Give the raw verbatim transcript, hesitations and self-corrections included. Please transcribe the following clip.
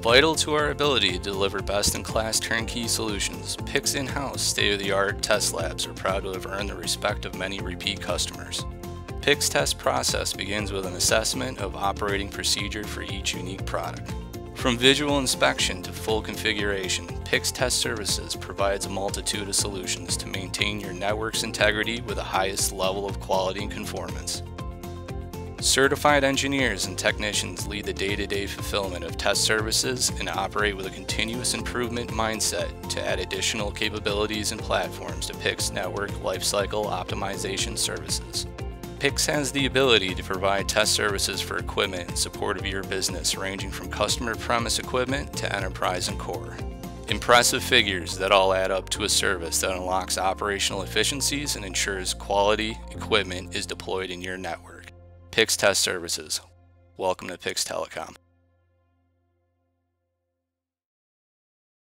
Vital to our ability to deliver best-in-class turnkey solutions, PICS in-house state-of-the-art test labs are proud to have earned the respect of many repeat customers. PICS test process begins with an assessment of operating procedure for each unique product. From visual inspection to full configuration, PICS Test Services provides a multitude of solutions to maintain your network's integrity with the highest level of quality and conformance. Certified engineers and technicians lead the day-to-day fulfillment of test services and operate with a continuous improvement mindset to add additional capabilities and platforms to PICS network lifecycle optimization services. PICS has the ability to provide test services for equipment in support of your business, ranging from customer premise equipment to enterprise and core. Impressive figures that all add up to a service that unlocks operational efficiencies and ensures quality equipment is deployed in your network. PICS Test Services. Welcome to PICS Telecom.